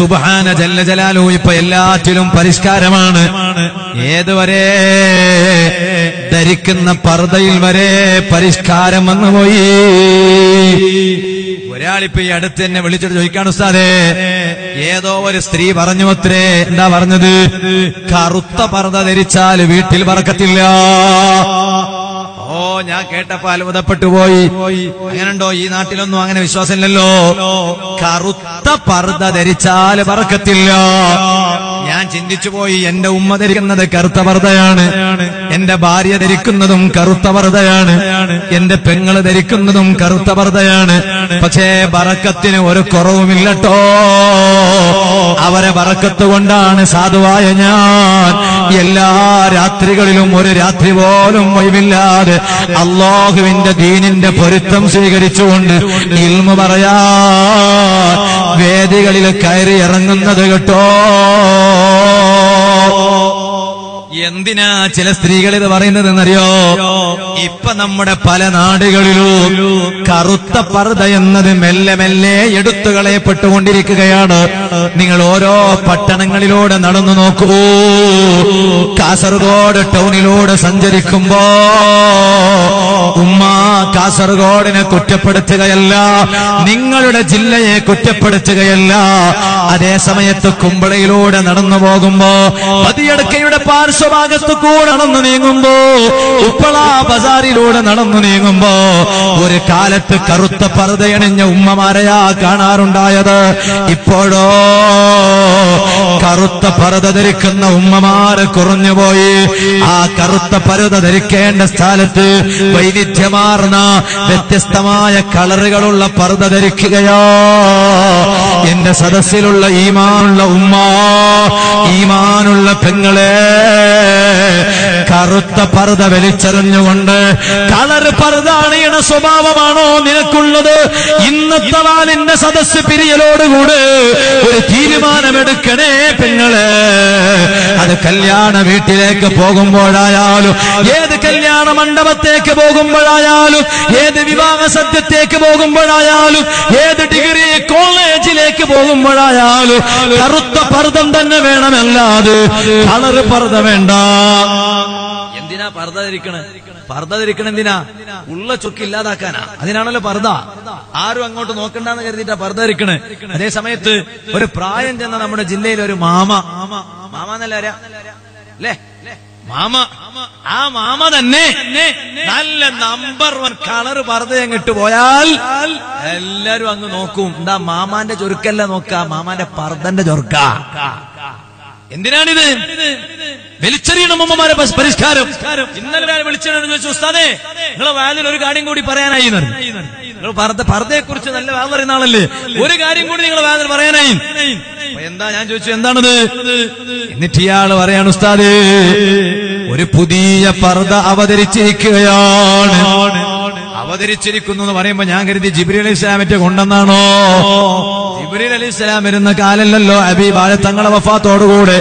സുബ്ഹാന ജല്ല ജലാലുഹു ഇപ്പോ എല്ലാറ്റിലും പരിഷ്കാരമാണ്. ഏതുവരെ ധരിക്കുന്ന പർദയിൽ വരെ പരിഷ്കാരം വന്നുപോയി. ഒരാളിപ്പോ ഈ അടുത്ത് എന്നെ വിളിച്ചിട്ട് ചോദിക്കാണ്, ഉസ്താദേ ഏതോ ഒരു സ്ത്രീ പറഞ്ഞു അത്രേ, എന്താ പറഞ്ഞത്, കറുത്ത പർദ ധരിച്ചാൽ വീട്ടിൽ ബർക്കത്തില്ല. ഓ, ഞാൻ കേട്ടപ്പോ അത്ഭുതപ്പെട്ടു പോയി. അങ്ങനെണ്ടോ ഈ നാട്ടിലൊന്നും? അങ്ങനെ വിശ്വാസമില്ലല്ലോ. കറുത്ത പർദ ധരിച്ചാൽ ബർക്കത്തില്ല. ഞാൻ ചിന്തിച്ചു പോയി, എന്റെ ഉമ്മ ധരിക്കുന്നത് കറുത്ത പർദയാണ്, എന്റെ ഭാര്യ ധരിക്കുന്നതും കറുത്ത പർദയാണ്, എന്റെ പെങ്ങള് ധരിക്കുന്നതും കറുത്ത പർദയാണ്. പക്ഷേ ബറക്കത്തിന് ഒരു കുറവുമില്ലട്ടോ. അവരെ ബറക്കത്ത് കൊണ്ടാണ് സാധുവായ ഞാൻ എല്ലാ രാത്രികളിലും ഒരു രാത്രി പോലും ഒഴിവില്ലാതെ അല്ലാഹുവിന്റെ ദീനിന്റെ പൊരുത്തം സ്വീകരിച്ചുകൊണ്ട് ഇൽമു പറയാ വേദികളിൽ കയറി ഇറങ്ങുന്നത് കേട്ടോ. എന്തിനാ ചില സ്ത്രീകൾ ഇത് പറയുന്നതെന്നറിയോ? ഇപ്പൊ നമ്മുടെ പല നാടുകളിലും കറുത്ത പർദ എന്നത് മെല്ലെ മെല്ലെ എടുത്തു കളയപ്പെട്ടുകൊണ്ടിരിക്കുകയാണ്. നിങ്ങൾ ഓരോ പട്ടണങ്ങളിലൂടെ നടന്നു നോക്കൂ. കാസർഗോഡ് ടൗണിലൂടെ സഞ്ചരിക്കുമ്പോ ഉമ്മ കാസർഗോഡിനെ കുറ്റപ്പെടുത്തുകയല്ല, നിങ്ങളുടെ ജില്ലയെ കുറ്റപ്പെടുത്തുകയല്ല. അതേ സമയത്ത് കുമ്പളയിലൂടെ നടന്നു പോകുമ്പോ പതിയടക്കയുടെ പാർശ്വ ഭാഗത്ത് കൂടെ നടന്നു നീങ്ങുമ്പോ, ഉപ്പള ബസാറിലൂടെ നടന്നു നീങ്ങുമ്പോ, ഒരു കാലത്ത് കറുത്ത പർദയണിഞ്ഞ ഉമ്മമാരെയാ കാണാറുണ്ടായത്. ഇപ്പോഴോ കറുത്ത പർദ ധരിക്കുന്ന ഉമ്മമാര് കുറഞ്ഞുപോയി. ആ കറുത്ത പർദ ധരിക്കേണ്ട സ്ഥലത്ത് വൈവിധ്യമാർന്ന വ്യത്യസ്തമായ കളറുകളുള്ള പർദ ധരിക്കുകയോ. എന്റെ സദസ്സിലുള്ള ഈമാനുള്ള ഉമ്മ, ഈമാനുള്ള പെങ്ങളെ, കറുത്ത പർദ വലിച്ചെറിഞ്ഞുകൊണ്ട് കളർ പർദ അണിയണ സ്വഭാവമാണോ നിനക്കുള്ളത്? ഇന്നത്തെ വാലിന്റെ സദസ് പിരിയലോടുകൂടെ ഒരു തീരുമാനമെടുക്കണേ പെങ്ങളെ. അത് കല്യാണ വീട്ടിലേക്ക് പോകുമ്പോഴായാലും, ഏത് കല്യാണ മണ്ഡപത്തേക്ക് പോകുമ്പോഴായാലും, ഏത് വിവാഹ സദ്യത്തേക്ക് പോകുമ്പോഴായാലും, ഏത് ഡിഗ്രി കോളേജിലേക്ക് പോകുമ്പോഴായാലും കറുത്ത പർദം തന്നെ വേണമല്ലാതെ കളർ പർദ വേണ്ട. എന്തിനാ പർദ ധരിക്കണേ? പർദ ധരിക്കണം എന്തിനാ? ഉള്ള ചുക്ക് ഇല്ലാതാക്കാനാ, അതിനാണല്ലോ പർദ. ആരും അങ്ങോട്ട് നോക്കണ്ടെന്ന് കരുതിയിട്ടാ പർദ ധരിക്കണേ. അതേ സമയത്ത് ഒരു പ്രായം ചെന്ന നമ്മുടെ ജില്ലയിൽ ഒരു മാമ എന്നല്ല ആരാ അല്ലേ, മാമ. ആ മാമ തന്നെ നല്ല നമ്പർ 1 കളർ പർദ്ദയും കിട്ടു പോയാൽ എല്ലാരും അങ്ങ് നോക്കും. എന്താ മാമാന്റെ ചൊരുക്കല്ല നോക്ക, മാമാന്റെ പർദ്ദന്റെ ചൊരുക്ക. എന്തിനാണിത്? വെളിച്ചെറിയണം ഉമ്മമാരെ പരിഷ്കാരം. ഇന്നലെ ഞാൻ വിളിച്ചെറിയണം ചോദിച്ചു, ഉസ്താദേ നിങ്ങളെ വാലിൽ ഒരു കാര്യം കൂടി പറയാനായി. നിങ്ങൾ പർദ്ദയെ കുറിച്ച് നല്ല വാൽ പറയുന്ന ആളല്ലേ, ഒരു കാര്യം കൂടി നിങ്ങൾ വാലിൽ പറയാനായി. എന്താ? ഞാൻ ചോദിച്ചു എന്താണത്? എന്നിട്ട് ഇയാള് പറയാണ്, ഉസ്താദേ ഒരു പുതിയ പർദ്ദ അവതരിച്ചിരിക്കുകയാണ്. അവതരിച്ചിരിക്കുന്നു എന്ന് പറയുമ്പോ ഞാൻ കരുതി ജിബ്രീൽ അലൈഹിസ്സലാമിന്റെ കൊണ്ടെന്നാണോ. ജിബ്രീൽ അലൈഹിസ്സലാം വരുന്ന കാലല്ലല്ലോ ഹബീബായ തങ്ങളെ വഫാത്തോടുകൂടെ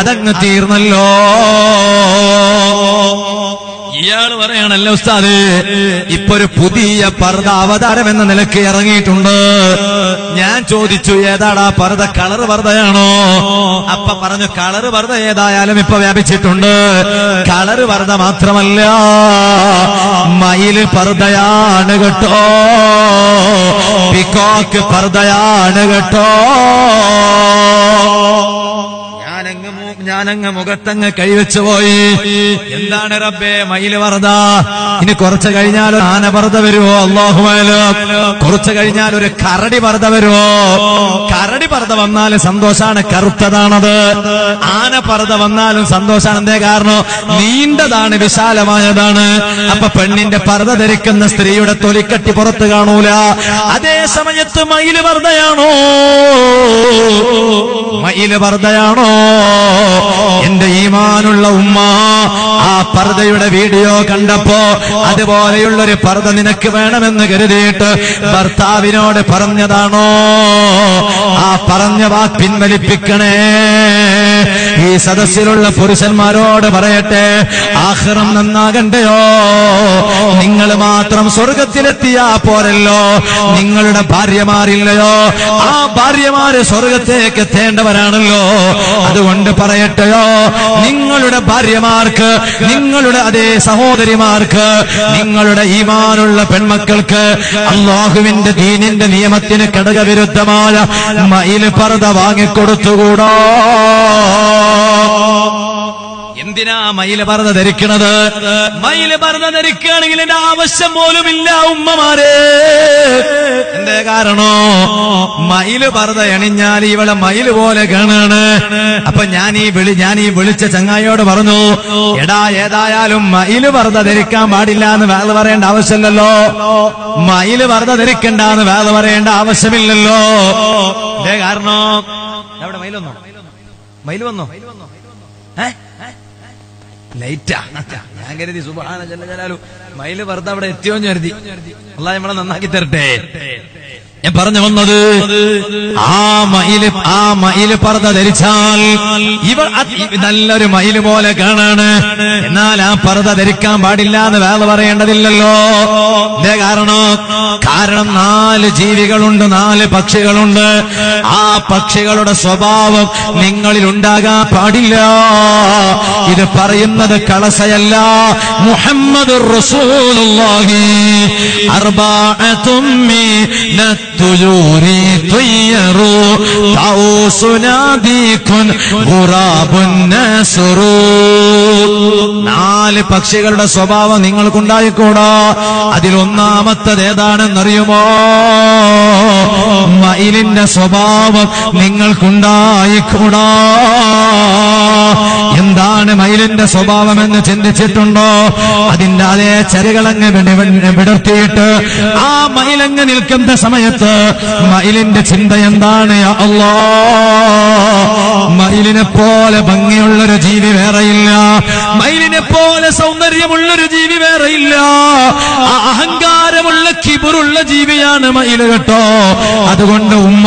അതങ്ങ് തീർന്നല്ലോ. ഇയാള് പറയാണല്ലോ, ഉസ്താദേ ഇപ്പൊ ഒരു പുതിയ പർദ്ദ അവതാരം എന്ന നിലക്ക് ഇറങ്ങിയിട്ടുണ്ട്. ഞാൻ ചോദിച്ചു ഏതാടാ പർദ്ദ? കളർ പർദ്ദയാണോ? അപ്പൊ പറഞ്ഞു കളർ പർദ്ദ ഏതായാലും ഇപ്പൊ വ്യാപിച്ചിട്ടുണ്ട്. കളർ പർദ്ദ മാത്രമല്ല, മയിൽ പർദ്ദയാണ് കേട്ടോ, പിക്കോക്ക് പർദ്ദയാണ് കേട്ടോ. ഞാനങ്ങ് മുഖത്തങ്ങ് കൈവച്ചു പോയി. എന്താണ് റബ്ബേ മയില് പർദ്ദ? ഇനി കുറച്ചു കഴിഞ്ഞാൽ ഒരു ആന പർദ്ദ വരുമോ? അല്ലാഹു അക്ബർ. കുറച്ചു കഴിഞ്ഞാൽ ഒരു കരടി പർദ്ദ വരുമോ? കരടി പർദ്ദ വന്നാലും സന്തോഷാണ്, കറുത്തതാണത്. ആന പർദ്ദ വന്നാലും സന്തോഷാണ്. എന്തേ കാരണം? നീണ്ടതാണ്, വിശാലമായതാണ്. അപ്പൊ പെണ്ണിന്റെ പർദ്ദ ധരിക്കുന്ന സ്ത്രീയുടെ തൊലിക്കട്ടി പുറത്ത് കാണൂല. അതേ സമയത്ത് മയില് പർദ്ദയാണോ? മയില് പർദ്ദയാണോ? എന്റെ ഈമാനുള്ള ഉമ്മ, ആ पर्दയുടെ വീഡിയോ കണ്ടപ്പോൾ അതുപോലെയുള്ള ഒരു പർദ നിനക്ക് വേണമെന്ന് കരുതിയിട്ട് ഭർത്താവിനോട് പറഞ്ഞതാണോ? ആ പറഞ്ഞ വാക്ക് പിൻവലിപ്പിക്കണേ. ഈ സദസ്സിലുള്ള പുരുഷന്മാരോട് പറയട്ടെ, ആഖിറം നന്നാകണ്ടയോ? നിങ്ങൾ മാത്രം സ്വർഗത്തിലെത്തിയാ പോരല്ലോ, നിങ്ങളുടെ ഭാര്യമാരില്ലയോ? ആ ഭാര്യമാര് സ്വർഗത്തേക്ക് എത്തേണ്ടവരാണല്ലോ. അതുകൊണ്ട് പറയട്ടെയോ, നിങ്ങളുടെ ഭാര്യമാർക്ക്, നിങ്ങളുടെ അതേ സഹോദരിമാർക്ക്, നിങ്ങളുടെ ഈമാനുള്ള പെൺമക്കൾക്ക് അല്ലാഹുവിന്റെ ദീനിന്റെ നിയമത്തിന് കടകവിരുദ്ധമായ മയിൽ പർദ വാങ്ങിക്കൊടുത്തുകൂടോ? എന്തിനാ മയില് പർദ്ദ ധരിക്കണത്? മയില് പർദ്ദ ധരിക്കുകയാണെങ്കിൽ എന്റെ ആവശ്യം പോലും ഇല്ല ഉമ്മമാരെ. എന്തേ കാരണോ? മയില് പർദ്ദ എണിഞ്ഞാൽ ഇവളെ മയില് പോലെ കാണാണ്. അപ്പൊ ഞാൻ ഈ വിളിച്ച ചങ്ങായിയോട് പറഞ്ഞു, എടാ ഏതായാലും മയില് പർദ്ദ ധരിക്കാൻ പാടില്ല എന്ന് വേദ പറയേണ്ട ആവശ്യമില്ലല്ലോ, മയില് പർദ്ദ ധരിക്കണ്ട എന്ന് വേദ പറയേണ്ട ആവശ്യമില്ലല്ലോ. എന്തേ കാരണോ? എവിടെ മയിൽ വന്നോ? മയിൽ വന്നോ? ഏ ലൈറ്റാ ഞാൻ കരുതി സുബ്ഹാന ജല്ലാലു മയില് പർദ്ദ അവിടെ എത്തിയോന്ന് കരുതി. അല്ലാഹ് നമ്മളെ നന്നാക്കി തരട്ടെ. ഞാൻ പറഞ്ഞു വന്നത്, ആ മയില് പർദ്ദ ധരിച്ചാൽ ഇവ നല്ലൊരു മയില് പോലെ കാണാണ്. എന്നാൽ ആ പർദ്ദ ധരിക്കാൻ പാടില്ല എന്ന് വേറെ പറയേണ്ടതില്ലല്ലോ. ഇതേ കാരണം നാല് ജീവികളുണ്ട്, നാല് പക്ഷികളുണ്ട്. ആ പക്ഷികളുടെ സ്വഭാവം നിങ്ങളിൽ ഉണ്ടാകാൻ പാടില്ല. ഇത് പറയുന്നത് കളസയല്ല, മുഹമ്മദ് റസൂലുള്ളാഹി അർബഅതും تجوري طيروا طاووس ناديك غراب النسر. നാല് പക്ഷികളുടെ സ്വഭാവം നിങ്ങൾക്കുണ്ടായിക്കൂടാ. അതിലൊന്നാമത്തത് ഏതാണെന്നറിയുമോ? മയിലിന്റെ സ്വഭാവം നിങ്ങൾക്കുണ്ടായിക്കൂടാ. എന്താണ് മയിലിന്റെ സ്വഭാവം എന്ന് ചിന്തിച്ചിട്ടുണ്ടോ? അതിന്റെ അതേ ചരികളങ്ങ് വിടർത്തിയിട്ട് ആ മയിലങ്ങ് നിൽക്കുന്ന സമയത്ത് മയിലിന്റെ ചിന്ത എന്താണ്? അള്ളാ, മയിലിനെ പോലെ ഭംഗിയുള്ളൊരു ജീവി വേറെയില്ല, മയിലിനെ പോലെ സൗന്ദര്യമുള്ളൊരു ജീവി വേറെയില്ല. അഹങ്കാരമുള്ള കിബറുള്ള ജീവിയാണ് മയിൽ കേട്ടോ. അതുകൊണ്ട് ഉമ്മ,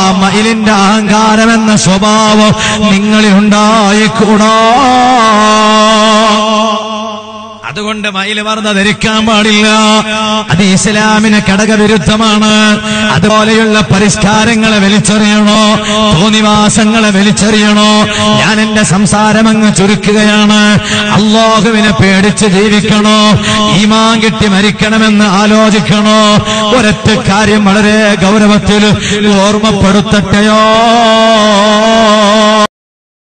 ആ മയിലിന്റെ അഹങ്കാരം എന്ന സ്വഭാവം നിങ്ങളിൽ ഉണ്ടായിക്കൂടാ. അതുകൊണ്ട് മയില് പർദ്ദ ധരിക്കാൻ പാടില്ല. അത് ഇസ്ലാമിന് കടകവിരുദ്ധമാണ്. അതുപോലെയുള്ള പരിഷ്കാരങ്ങളെ വലിച്ചെറിയണോ? തോന്നിവാസങ്ങളെ വലിച്ചെറിയണോ? ഞാൻ എന്റെ സംസാരം അങ്ങ് ചുരുക്കുകയാണ്. അല്ലാഹുവിനെ പേടിച്ച് ജീവിക്കണോ? ഈമാൻ കിട്ടി മരിക്കണമെന്ന് ആലോചിക്കണോ? ഒരൊറ്റ കാര്യം വളരെ ഗൗരവത്തിൽ ഓർമ്മപ്പെടുത്തട്ടെയോ,